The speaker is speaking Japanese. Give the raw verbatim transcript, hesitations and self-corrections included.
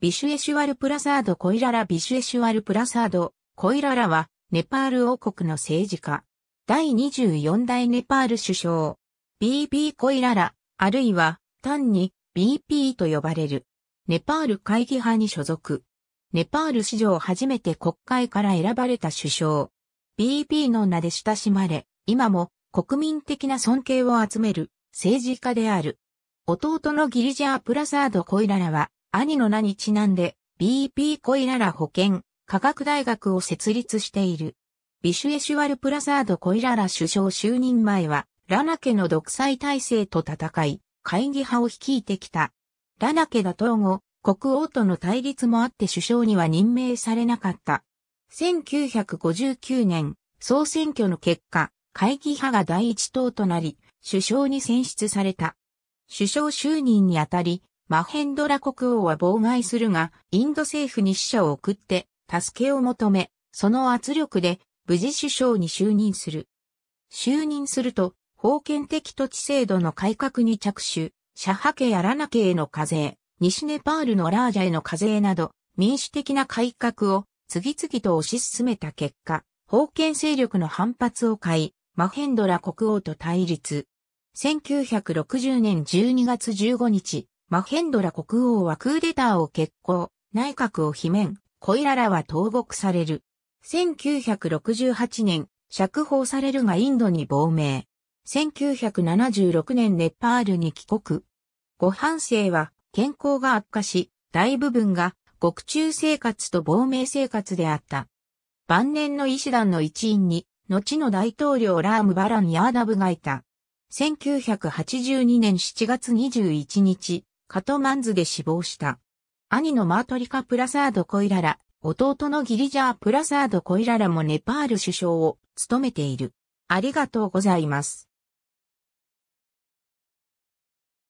ビシュエシュワルプラサード・コイララビシュエシュワルプラサード・コイララは、ネパール王国の政治家。第にじゅうよん代ネパール首相。ビーピー コイララ、あるいは、単に ビーピー と呼ばれる。ネパール会議派に所属。ネパール史上初めて国会から選ばれた首相。ビーピー の名で親しまれ、今も国民的な尊敬を集める政治家である。弟のギリジャー・プラサード・コイララは、兄の名にちなんで ビーピー コイララ保健科学大学を設立している。ビシュエシュワルプラサード・コイララ首相就任前はラナ家の独裁体制と戦い、会議派を率いてきた。ラナ家打倒後、国王との対立もあって首相には任命されなかった。せんきゅうひゃくごじゅうきゅう年、総選挙の結果、会議派が第一党となり、首相に選出された。首相就任にあたり、マヘンドラ国王は妨害するが、インド政府に使者を送って、助けを求め、その圧力で、無事首相に就任する。就任すると、封建的土地制度の改革に着手、シャハ家やラナ家への課税、西ネパールのラージャへの課税など、民主的な改革を次々と推し進めた結果、封建勢力の反発を買い、マヘンドラ国王と対立。せんきゅうひゃくろくじゅう年じゅうにがつじゅうごにち、マヘンドラ国王はクーデターを決行、内閣を罷免、コイララは投獄される。せんきゅうひゃくろくじゅうはち年、釈放されるがインドに亡命。せんきゅうひゃくななじゅうろく年ネパールに帰国。後半生は健康が悪化し、大部分が獄中生活と亡命生活であった。晩年の医師団の一員に、後の大統領ラーム・バラン・ヤーダブがいた。せんきゅうひゃくはちじゅうに年しちがつにじゅういちにち。カトマンズで死亡した。兄のマートリカ・プラサード・コイララ、弟のギリジャー・プラサード・コイララもネパール首相を務めている。ありがとうございます。